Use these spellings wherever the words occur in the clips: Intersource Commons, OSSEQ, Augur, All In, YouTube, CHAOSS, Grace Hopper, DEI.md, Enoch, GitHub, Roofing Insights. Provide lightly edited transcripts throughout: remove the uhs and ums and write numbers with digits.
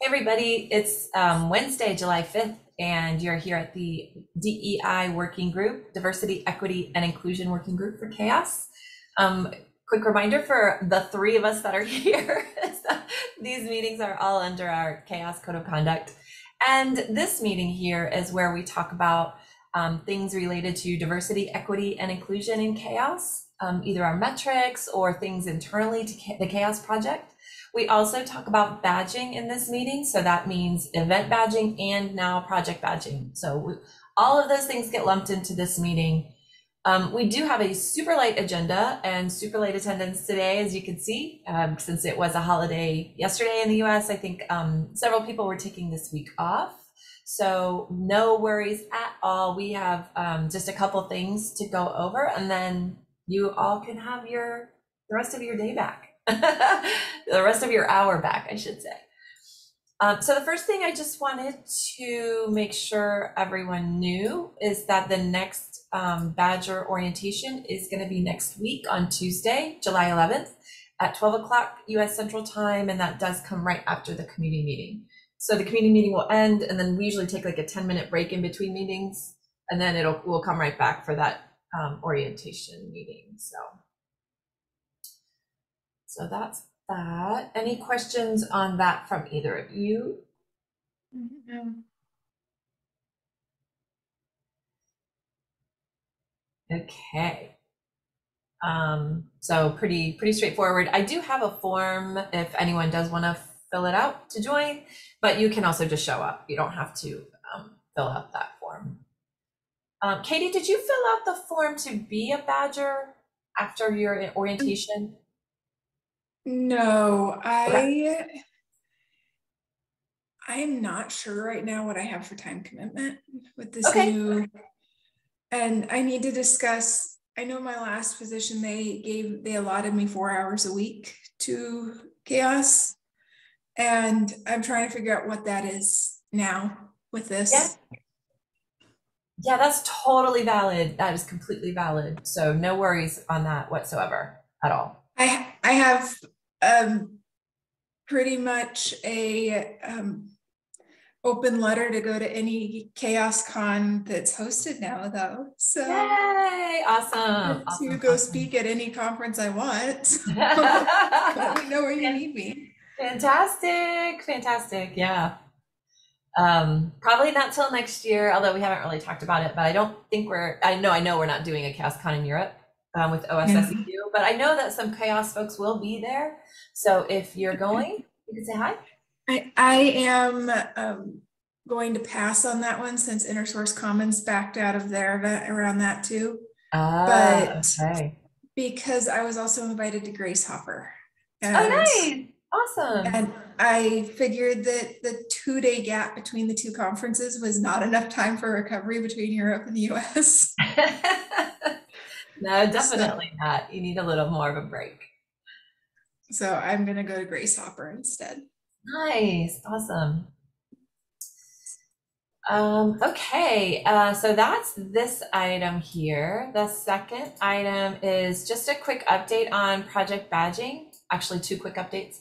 Hey everybody, it's Wednesday, July 5th, and you're here at the DEI Working Group, Diversity, Equity, and Inclusion Working Group for CHAOSS. Quick reminder for the three of us that are here, these meetings are all under our CHAOSS Code of Conduct. And this meeting here is where we talk about things related to diversity, equity, and inclusion in CHAOSS, either our metrics or things internally to the CHAOSS project. We also talk about badging in this meeting, so that means event badging and now project badging. So all of those things get lumped into this meeting. We do have a super light agenda and super light attendance today, as you can see, since it was a holiday yesterday in the US. I think several people were taking this week off, so no worries at all. We have just a couple things to go over, and then you all can have the rest of your day back. The rest of your hour back, I should say. So the first thing I just wanted to make sure everyone knew is that the next Badger orientation is going to be next week on Tuesday, July 11th at 12 o'clock US Central Time, and that does come right after the community meeting. So the community meeting will end, and then we usually take like a 10-minute break in between meetings, and then we'll come right back for that orientation meeting. So that's that. Any questions on that from either of you? No. Okay. So pretty straightforward. I do have a form if anyone does want to fill it out to join, but you can also just show up. You don't have to fill out that form. Katie, did you fill out the form to be a Badger after your orientation? No, I am not sure right now what I have for time commitment with this new, and I need to discuss. I know my last position, they allotted me 4 hours a week to CHAOSS, and I'm trying to figure out what that is now with this. Yeah, that's totally valid. That is completely valid. So no worries on that whatsoever at all. I have pretty much a open letter to go to any CHAOSS con that's hosted now, though. So yay! Awesome. To go speak at any conference I want. Let me know where you need me. Fantastic, fantastic. Yeah. Probably not till next year, although we haven't really talked about it. But I don't think I know we're not doing a CHAOSS con in Europe with OSSEQ. Yeah. But I know that some CHAOSS folks will be there. So if you're going, you can say hi. I am going to pass on that one since Intersource Commons backed out of their event around that too. Because I was also invited to Grace Hopper. And, nice. Awesome. And I figured that the 2-day gap between the two conferences was not enough time for recovery between Europe and the US. No, definitely not. You need a little more of a break. So I'm going to go to Grace Hopper instead. Nice. Awesome. Okay. So that's this item here. The second item is just a quick update on project badging. Actually, two quick updates.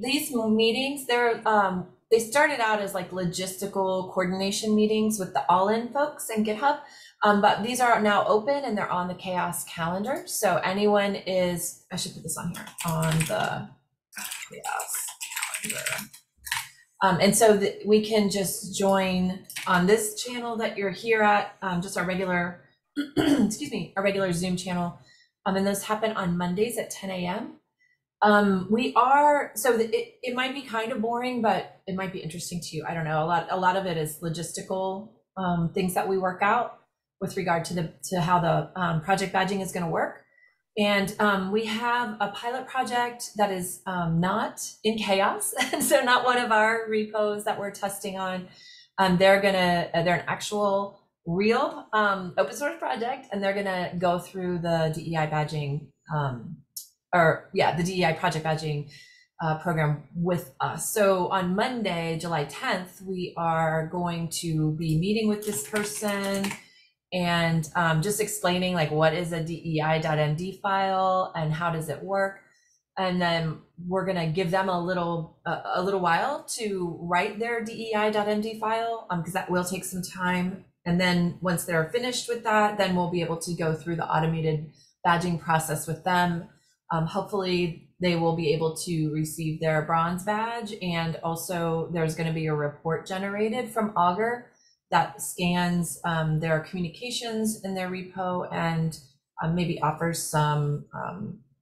These meetings, they started out as like logistical coordination meetings with the All In folks in GitHub. But these are now open and they're on the CHAOSS calendar. So anyone is, I should put this on here, on the CHAOSS calendar. And so we can just join on this channel that you're here at, just our regular, excuse me, our regular Zoom channel. And those happen on Mondays at 10 a.m. It might be kind of boring, but it might be interesting to you. I don't know, a lot of it is logistical things that we work out with regard to how the project badging is going to work. And we have a pilot project that is not in CHAOSS, and so not one of our repos that we're testing on. They're an actual real open source project, and they're gonna go through the DEI badging the DEI project badging program with us. So on Monday, July 10th, we are going to be meeting with this person and just explaining like what is a DEI.md file and how does it work. and then we're going to give them a little while to write their DEI.md file, because that will take some time. And then once they're finished with that, then we'll be able to go through the automated badging process with them. Hopefully they will be able to receive their bronze badge, and also there's going to be a report generated from Augur that scans their communications in their repo, and maybe offers some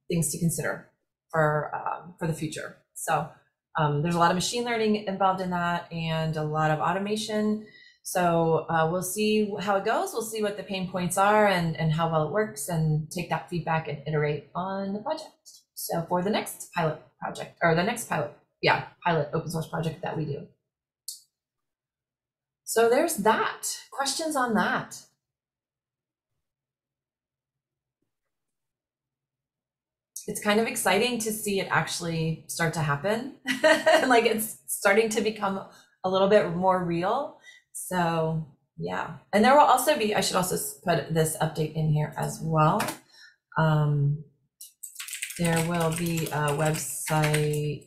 things to consider for the future. So there's a lot of machine learning involved in that and a lot of automation. So we'll see how it goes. We'll see what the pain points are and how well it works, and take that feedback and iterate on the project. So for the next pilot project, or the next pilot, yeah, pilot open source project that we do. So there's that. Questions on that? It's kind of exciting to see it actually start to happen. Like, it's starting to become a little bit more real. So yeah, and there will also be, I should also put this update in here as well. There will be a website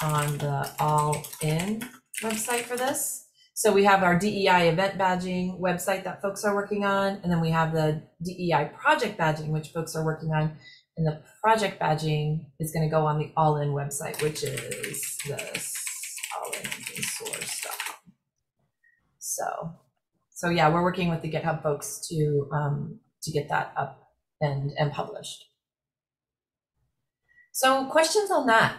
on the All In website for this. So we have our DEI event badging website that folks are working on, and then we have the DEI project badging, which folks are working on. And the project badging is going to go on the All In website, which is this allinsource.com. So yeah, we're working with the GitHub folks to get that up and published. So questions on that?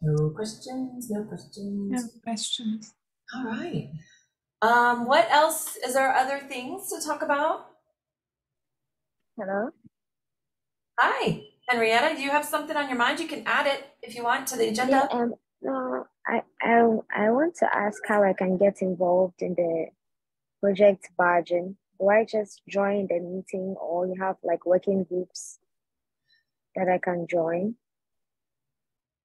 No questions, no questions. No questions. All right. What else? Is there other things to talk about? Hello. Hi, Henrietta. Do you have something on your mind? You can add it if you want to the agenda. Yeah, no, I want to ask how I can get involved in the project badging. Do I just join the meeting, or you have like working groups that I can join?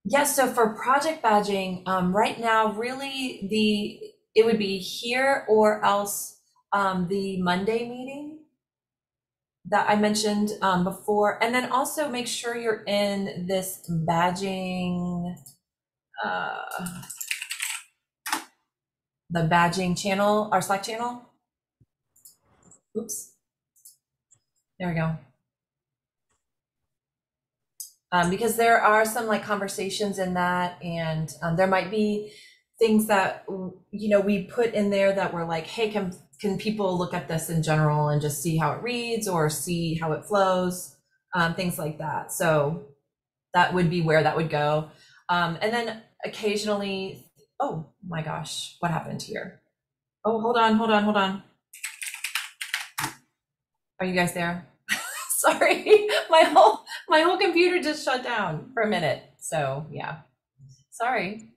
Yes, so for project badging, right now, really it would be here or else the Monday meeting that I mentioned before. And then also make sure you're in this badging, the badging channel, our Slack channel. Oops, there we go. Because there are some like conversations in that, and there might be things that, you know, we put in there that we're like, hey, can people look at this in general and just see how it reads or see how it flows, things like that. So that would be where that would go. And then occasionally, oh my gosh, what happened here? Oh, hold on. Are you guys there? Sorry, my whole computer just shut down for a minute. So yeah, sorry.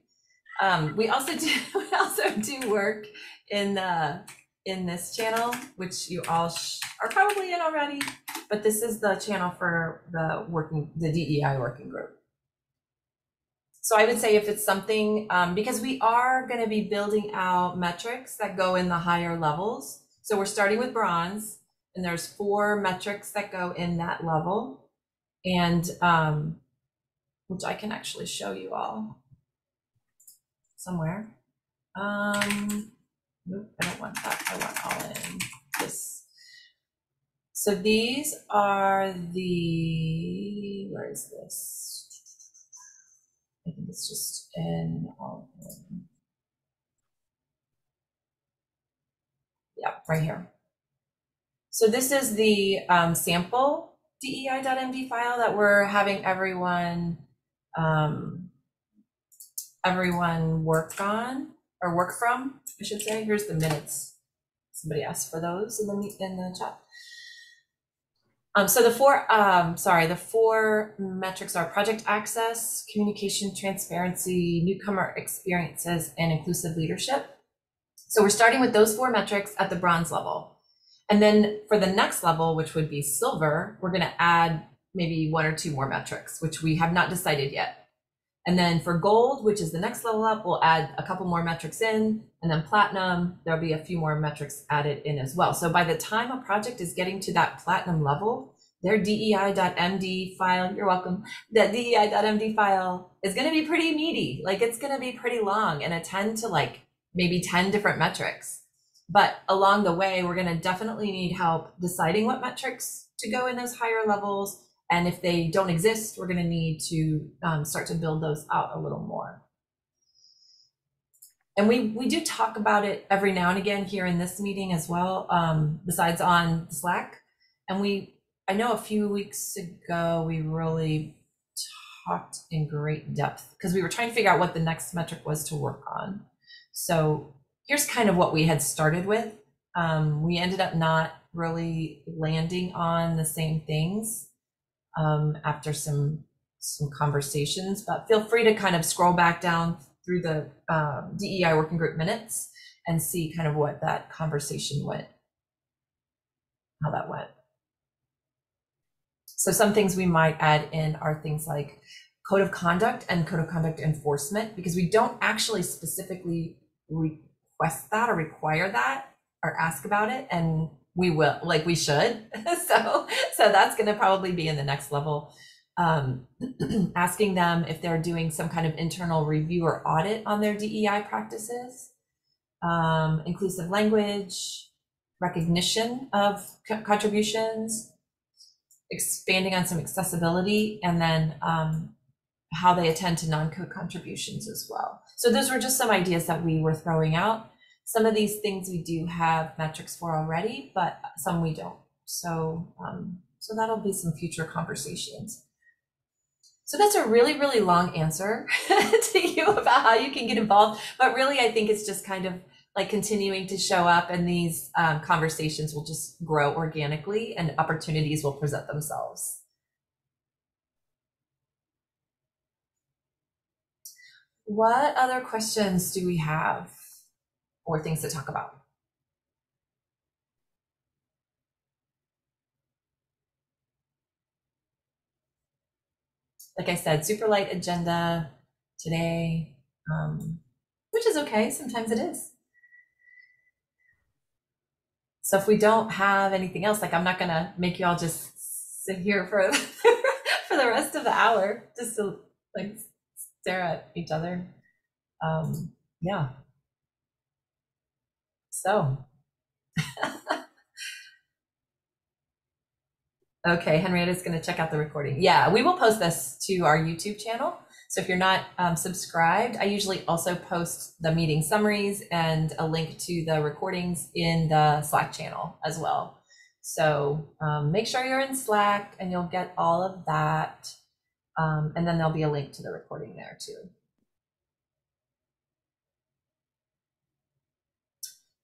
We also do work in this channel, which you all are probably in already. But this is the channel for the DEI working group. So I would say if it's something, because we are going to be building out metrics that go in the higher levels. So we're starting with bronze. And there's 4 metrics that go in that level, and which I can actually show you all somewhere. Nope, I don't want that. I want All In this. So these are the, where is this? I think it's just in All In. Yep, right here. So this is the sample DEI.md file that we're having everyone work on, or work from, I should say. Here's the minutes. Somebody asked for those in the chat. So the four metrics are project access, communication, transparency, newcomer experiences, and inclusive leadership. So we're starting with those 4 metrics at the bronze level. And then for the next level, which would be silver, we're going to add maybe 1 or 2 more metrics, which we have not decided yet. And then for gold, which is the next level up, we'll add a couple more metrics in, and then platinum, there'll be a few more metrics added in as well. So by the time a project is getting to that platinum level, their DEI.md file, you're welcome, that DEI.md file is going to be pretty meaty. Like, it's going to be pretty long and attend to like maybe 10 different metrics. But along the way, we're going to definitely need help deciding what metrics to go in those higher levels. And if they don't exist, we're going to need to start to build those out a little more. And we do talk about it every now and again here in this meeting as well, besides on Slack. And I know a few weeks ago, we really talked in great depth because we were trying to figure out what the next metric was to work on. So here's kind of what we had started with. We ended up not really landing on the same things after some conversations, but feel free to kind of scroll back down through the DEI working group minutes and see kind of what that conversation went, how that went. So some things we might add in are things like code of conduct and code of conduct enforcement, because we don't actually specifically request that or require that or ask about it, and we will, like, we should. So that's going to probably be in the next level. Asking them if they're doing some kind of internal review or audit on their DEI practices, inclusive language, recognition of contributions, expanding on some accessibility, and then how they attend to non-code contributions as well. So those were just some ideas that we were throwing out. Some of these things we do have metrics for already, but some we don't. So, so that'll be some future conversations. So that's a really, really long answer to you about how you can get involved. But really, I think it's just kind of like continuing to show up, and these conversations will just grow organically and opportunities will present themselves. What other questions do we have? Or things to talk about. Like I said, super light agenda today, which is okay, sometimes it is. So if we don't have anything else, like, I'm not gonna make you all just sit here for, for the rest of the hour, just to like stare at each other, yeah. So, okay, Henrietta's going to check out the recording. Yeah, we will post this to our YouTube channel. So if you're not subscribed, I usually also post the meeting summaries and a link to the recordings in the Slack channel as well. So make sure you're in Slack and you'll get all of that. And then there'll be a link to the recording there too.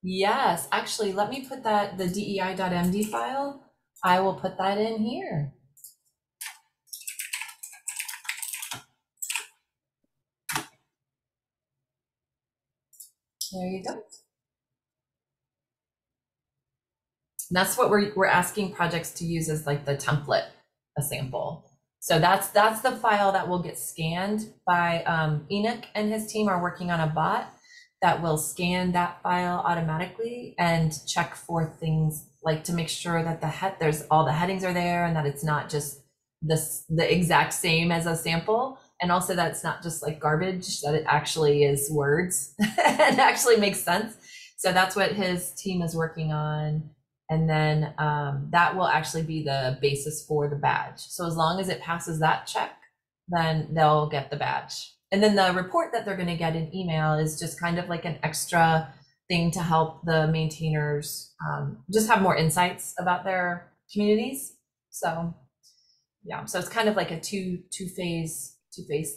Yes, actually, let me put that, the DEI.md file, I will put that in here. There you go. And that's what we're asking projects to use as like the template, a sample. So that's the file that will get scanned by Enoch and his team are working on a bot that will scan that file automatically and check for things like to make sure that the there's all the headings are there and that it's not just the exact same as a sample, and also that it's not just like garbage, that it actually is words and actually makes sense. So that's what his team is working on, and then that will actually be the basis for the badge. So as long as it passes that check, then they'll get the badge. And then the report that they're going to get in email is just kind of like an extra thing to help the maintainers just have more insights about their communities. So yeah, so it's kind of like a two-phase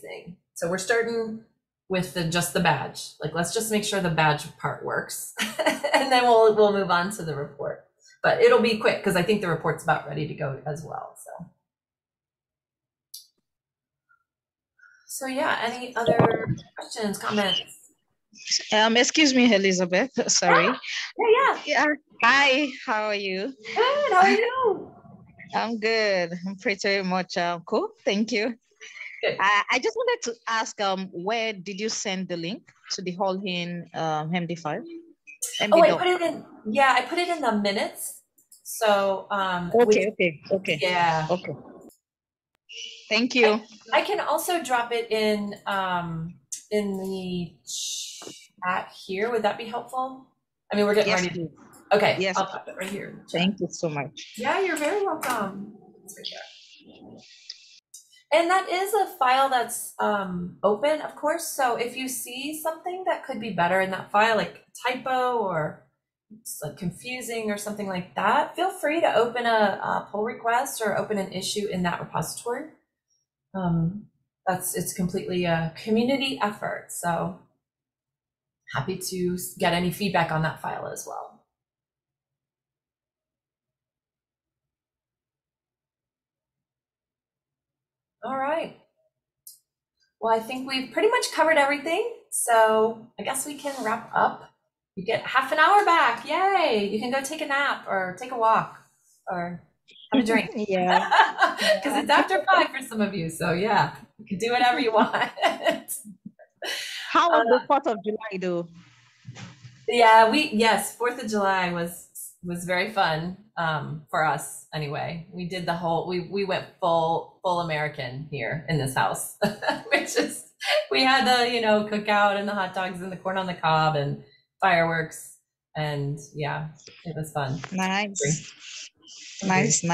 thing. So we're starting with just the badge. Like, let's just make sure the badge part works, and then we'll move on to the report. But it'll be quick because I think the report's about ready to go as well. So. So yeah, any other questions, comments? Excuse me, Elizabeth, sorry. Yeah. Hi, how are you? Good, how are you? I'm good, I'm pretty much cool, thank you. I just wanted to ask, where did you send the link to the All In MD file? Oh, I put it in. Yeah, I put it in the minutes. So okay. Yeah. Okay. Thank you. I can also drop it in the chat here. Would that be helpful? I mean, we're getting ready to. Okay. Yes. I'll pop it right here. Thank you so much. Yeah, you're very welcome. It's right there. And that is a file that's open, of course. So if you see something that could be better in that file, like a typo or it's like confusing or something like that, feel free to open a pull request or open an issue in that repository. It's completely a community effort. So happy to get any feedback on that file as well. All right. Well, I think we've pretty much covered everything. So I guess we can wrap up. You get half an hour back. Yay. You can go take a nap or take a walk or have a drink. Yeah. Because it's after 5 for some of you. So yeah, you can do whatever you want. How was the 4th of July though? Yeah, yes, 4th of July was very fun for us anyway. We did the whole, we went full American here in this house, which is, we had the, you know, cookout and the hot dogs and the corn on the cob and fireworks. And yeah, it was fun. Nice. Nice.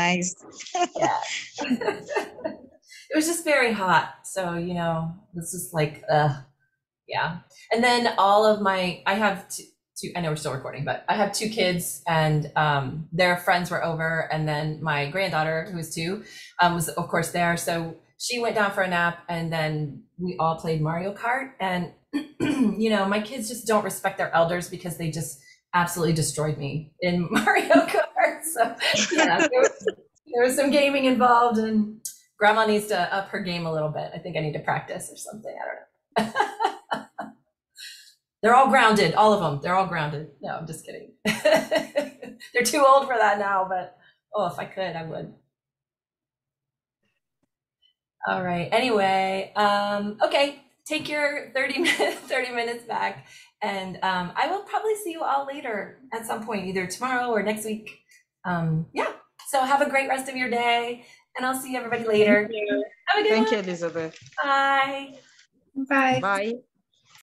Yeah. It was just very hot. So, you know, it's just like, yeah. And then all of my, I have I know we're still recording, but I have 2 kids and their friends were over, and then my granddaughter, who was 2, was of course there, so she went down for a nap, and then we all played Mario Kart. And you know, my kids just don't respect their elders because they just absolutely destroyed me in Mario Kart. So yeah, there was some gaming involved, and grandma needs to up her game a little bit. I think I need to practice or something, I don't know. They're all grounded, all of them. They're all grounded. No, I'm just kidding. They're too old for that now, but oh, if I could, I would. All right. Anyway, okay. Take your 30 minutes back, and I will probably see you all later at some point, either tomorrow or next week. Yeah. So have a great rest of your day, and I'll see everybody later. Thank you. Have a good one. Thank you, Elizabeth. Bye. Bye. Bye.